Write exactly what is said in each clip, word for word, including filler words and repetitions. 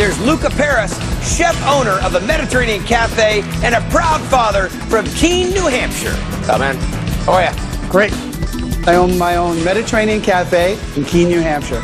There's Luca Paris, chef owner of the Mediterranean Cafe and a proud father from Keene, New Hampshire. What's up, man? How are you? Great. I own my own Mediterranean Cafe in Keene, New Hampshire.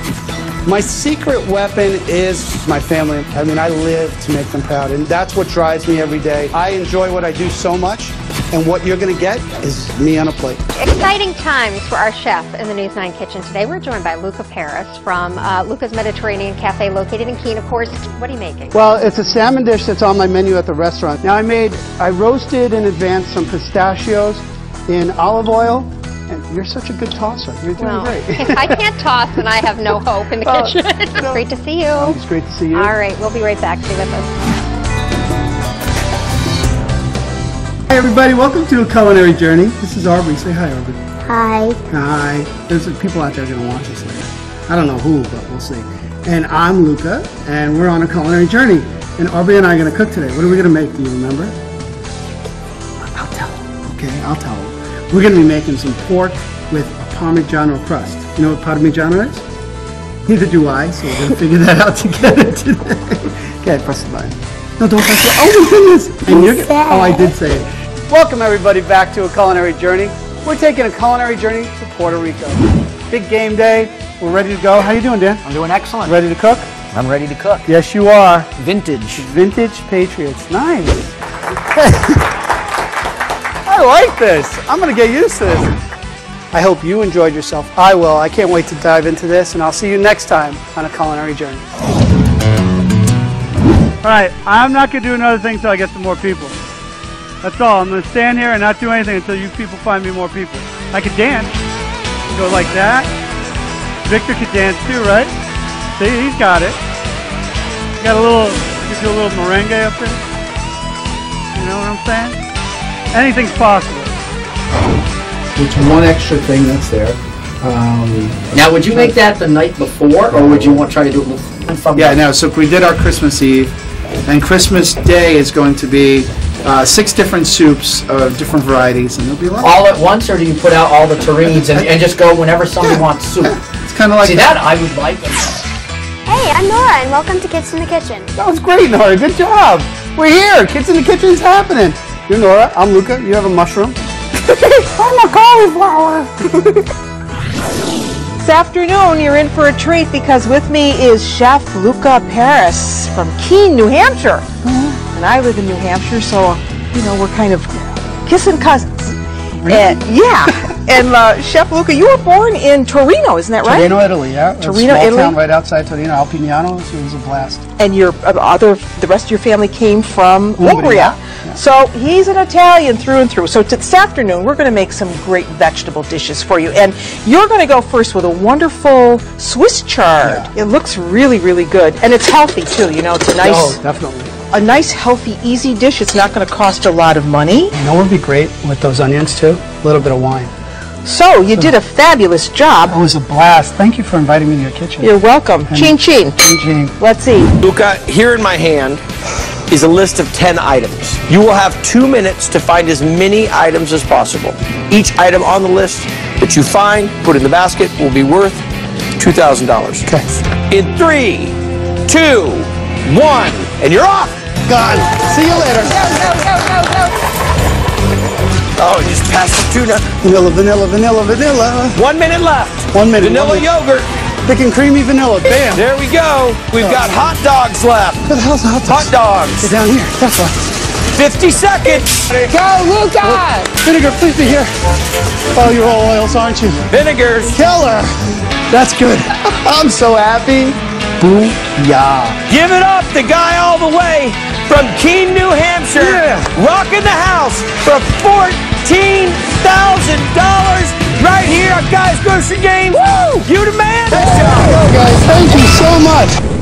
My secret weapon is my family. I mean, I live to make them proud, and that's what drives me every day. I enjoy what I do so much, and what you're going to get is me on a plate. Exciting times for our chef in the News nine kitchen today. We're joined by Luca Paris from uh, Luca's Mediterranean Cafe, located in Keene, of course. What are you making? Well, it's a salmon dish that's on my menu at the restaurant. Now, I made, I roasted in advance some pistachios in olive oil. And you're such a good tosser. You're doing well, great. If I can't toss, then I have no hope in the uh, kitchen. It's no. Great to see you. It's great to see you. All right, we'll be right back. Stay with us. Hi, everybody. Welcome to A Culinary Journey. This is Arby. Say hi, Arby. Hi. Hi. There's people out there going to watch us later. I don't know who, but we'll see. And I'm Luca, and we're on A Culinary Journey. And Arby and I are going to cook today. What are we going to make? Do you remember? I'll tell them. Okay, I'll tell them. We're going to be making some pork with a Parmigiano crust. You know what Parmigiano is? Neither do I, so we're going to figure that out together today. Okay, press the button. No, don't press the button. Oh, my goodness. And you're gonna, oh, I did say it. Welcome, everybody, back to A Culinary Journey. We're taking a culinary journey to Puerto Rico. Big game day. We're ready to go. How you doing, Dan? I'm doing excellent. Ready to cook? I'm ready to cook. Yes, you are. Vintage. Vintage Patriots. Nice. I like this. I'm going to get used to this. I hope you enjoyed yourself. I will. I can't wait to dive into this, and I'll see you next time on A Culinary Journey. All right, I'm not going to do another thing until I get some more people. That's all. I'm going to stand here and not do anything until you people find me more people. I could dance. Go like that. Victor could dance too, right? See, he's got it. Got a little, gives you a little merengue up there. You know what I'm saying? Anything's possible. It's one extra thing that's there. Um, now, would you make that the night before, or would you want to try to do it from? Yeah, no. So we did our Christmas Eve, and Christmas Day is going to be uh, six different soups of different varieties, and there'll be lots. All at once, or do you put out all the terrines and, and just go whenever somebody yeah. wants soup? It's kind of like. See that? that I would like it. Hey, I'm Nora, and welcome to Kids in the Kitchen. That was great, Nora. Good job. We're here. Kids in the Kitchen is happening. You're Nora, I'm Luca, you have a mushroom. I'm a cauliflower! This afternoon, you're in for a treat because with me is Chef Luca Paris from Keene, New Hampshire. Mm-hmm. And I live in New Hampshire, so, you know, we're kind of kissing cousins. Really? And, yeah. And uh, Chef Luca, you were born in Torino, isn't that right? Torino, Italy, yeah. Torino, Italy. A small town right outside Torino, Alpignano, so it was a blast. And your other, the rest of your family came from Umbria. Yeah. So he's an Italian through and through. So this afternoon, we're going to make some great vegetable dishes for you. And you're going to go first with a wonderful Swiss chard. Yeah. It looks really, really good. And it's healthy, too. You know, it's a nice, oh, definitely. A nice, healthy, easy dish. It's not going to cost a lot of money. You know what would be great with those onions, too? A little bit of wine. So, you so, did a fabulous job. It was a blast. Thank you for inviting me to your kitchen. You're welcome. And chin chin. Chin chin. Let's see. Luca, here in my hand is a list of ten items. You will have two minutes to find as many items as possible. Each item on the list that you find, put in the basket, will be worth two thousand dollars. Okay. In three, two, one, and you're off. Gone. See you later. No, no, no, no, no. Oh, just pass the tuna. Vanilla, vanilla, vanilla, vanilla. One minute left. One minute. Vanilla one minute. Yogurt. Thick and creamy vanilla. Bam. There we go. We've oh. got hot dogs left. What the hell's hot dogs? Hot dogs. They're down here. That's why. fifty seconds. Go, Luca. Well, vinegar, please be here. Oh, you're all oils, aren't you? Vinegars. Killer. That's good. I'm so happy. Booyah. Give it up, the guy all the way from Keene, New Hampshire, yeah. rocking the house for fourteen thousand dollars right here at Guy's Grocery Games. Woo! You the man. Hey, guys, thank you so much.